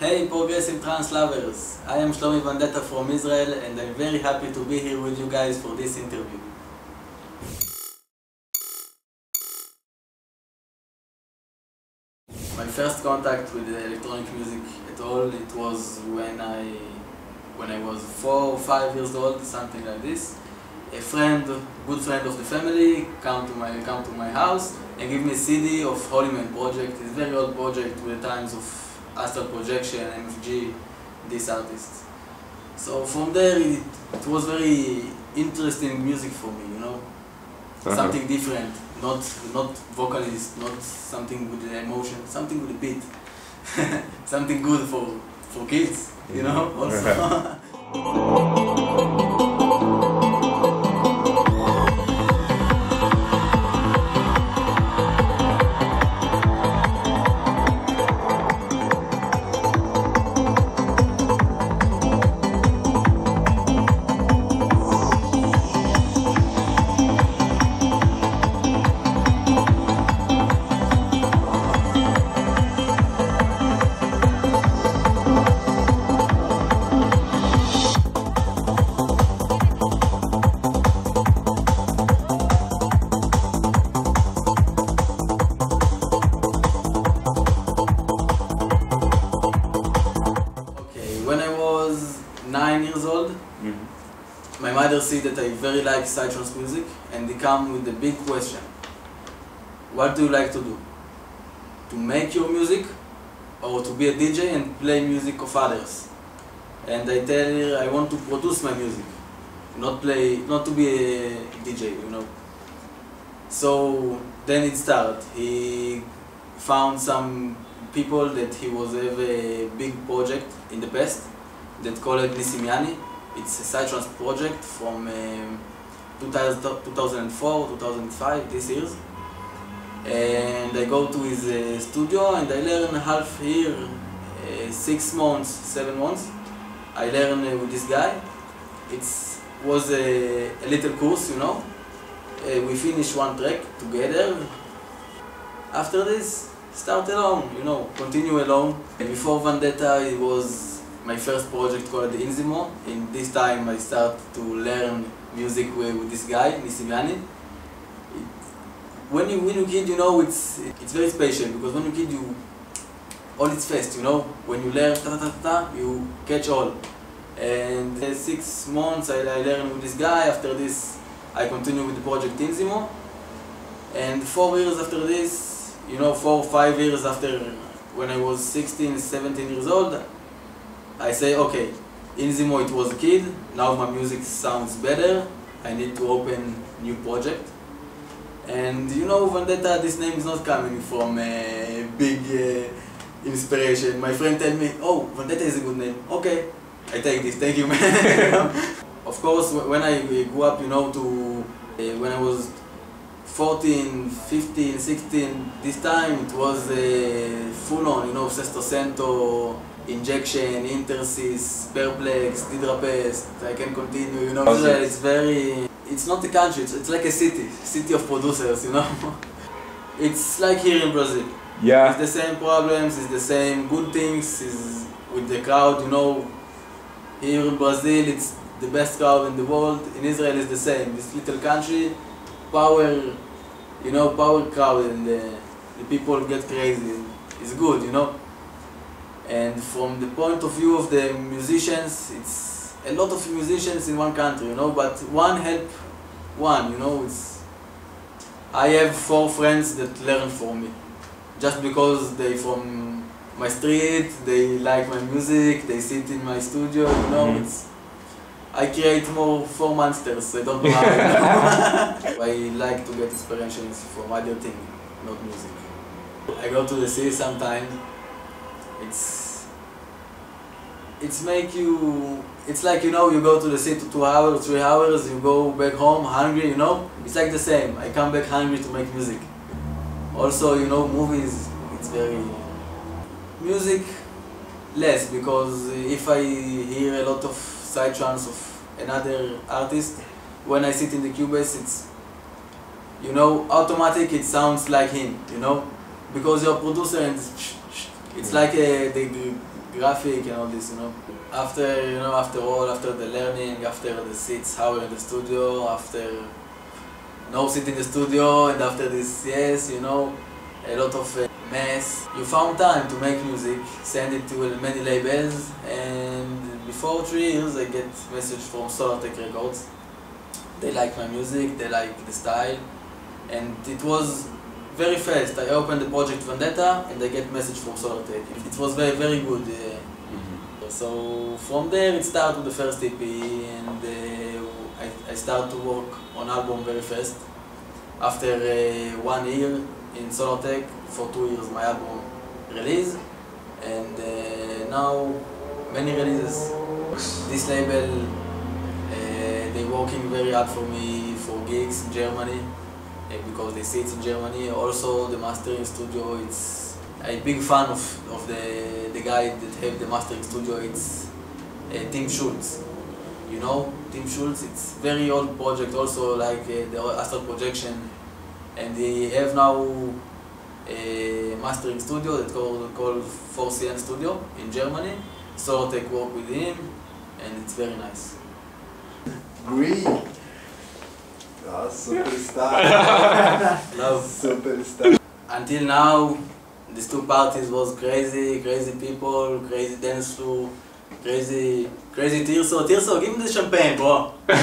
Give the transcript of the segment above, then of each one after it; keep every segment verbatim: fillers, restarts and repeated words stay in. Hey Progressive Trans lovers, I am Shlomi Vandeta from Israel and I'm very happy to be here with you guys for this interview. My first contact with electronic music at all, it was when I when I was four or five years old, something like this. A friend, good friend of the family, come to my come to my house and give me a C D of Holyman Project. It's a very old project with the times of Astral Projection, M F G, these artists. So from there, it, it was very interesting music for me, you know, uh-huh. Something different, not not vocalist, not something with the emotion, something with the beat, something good for for kids, you know, also. See that I very like Sidetrans music, and they come with the big question: what do you like to do? To make your music, or to be a D J and play music of others? And I tell her I want to produce my music, not play, not to be a D J, you know. So then it started. He found some people that he was have a big project in the past that called Nisimiani. It's a Sightrans project from um, two thousand four, two thousand five, these years. And I go to his uh, studio and I learn half year, uh, six months, seven months. I learn uh, with this guy. It was a, a little course, you know. Uh, we finish one track together. After this, start alone, you know, continue alone. Before Vandeta, it was my first project called INZIMO. In this time I start to learn music with this guy, Nisimiani. When you when you kid, you know, it's it's very special, because when you kid, you all it's fast, you know. When you learn ta ta ta, you catch all. And uh, six months I, I learned with this guy. After this, I continue with the project INZIMO. And four years after this, you know, four or five years after, when I was sixteen, seventeen years old, I say, okay, INZIMO it was a kid, now my music sounds better, I need to open new project. And you know, Vandeta, this name is not coming from a big uh, inspiration. My friend tell me, oh, Vandeta is a good name, okay, I take this, thank you, man. Of course, when I grew up, you know, to uh, when I was fourteen, fifteen, sixteen, this time it was uh, full on, you know, Sesto Cento, Injection, Intersis, Perplex, Didrapest. I can continue, you know. Israel is very... It's not a country, it's, it's like a city. City of producers, you know. It's like here in Brazil. Yeah. It's the same problems, it's the same good things, it's with the crowd, you know. Here in Brazil, it's the best crowd in the world. In Israel, it's the same. This little country, power, you know, power crowd, and the, the people get crazy. It's good, you know. And from the point of view of the musicians, it's a lot of musicians in one country, you know, but one help one, you know. It's, I have four friends that learn from me, just because they from my street, they like my music, they sit in my studio, you know. Mm-hmm. It's, I create more four monsters, I don't know how, you know? I like to get inspirations from other things, not music. I go to the sea sometimes. It's it's make you, it's like, you know, you go to the city two hours, three hours, you go back home hungry, you know. It's like the same. I come back hungry to make music. Also, you know, movies, it's very music less, because if I hear a lot of Sidetrans of another artist, when I sit in the Cubase, it's you know, automatic, it sounds like him, you know, because you're a producer and it's like a, the, the graphic and all this, you know. After, you know, after all, after the learning, after the six hours in the studio, after no sit in the studio, and after this, yes, you know, a lot of uh, mess. You found time to make music, send it to many labels, and before three years I get message from SolarTech Records. They like my music, they like the style, and it was very fast. I opened the project Vandeta, and I get message from SolarTech. It was very, very good. Uh, mm-hmm. So from there it started with the first E P, and uh, I, I started to work on album very fast. After uh, one year in SolarTech, for two years my album released, and uh, now many releases. This label, uh, they're working very hard for me for gigs in Germany, uh, because they see it's in Germany. Also the mastering studio, it's a big fan of, of the, the guy that have the mastering studio, it's uh, Tim Schulz. You know, Tim Schulz, it's very old project also, like uh, the Astral Projection, and they have now a mastering studio that's called, called four C N Studio in Germany. So I take work with him, and it's very nice. Greek! Oh, superstar! Love. Superstar. Until now, these two parties was crazy, crazy people, crazy dance floor, crazy, crazy Thyrson. Thyrson, give me the champagne, bro! I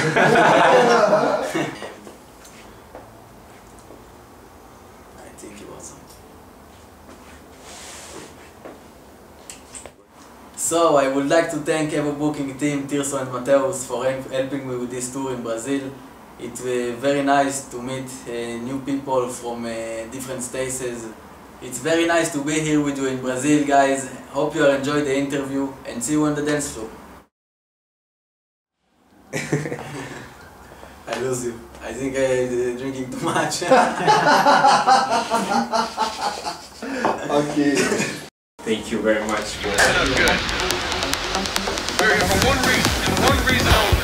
think he was something. So, I would like to thank EVO Booking team, Thyrson and Matheus, for helping me with this tour in Brazil. It was very nice to meet uh, new people from uh, different states. It's very nice to be here with you in Brazil, guys. Hope you enjoyed the interview, and see you on the dance floor. I lose you. I think I'm drinking too much. Okay. Thank you very much. That was good. We're here for one reason, and one reason only.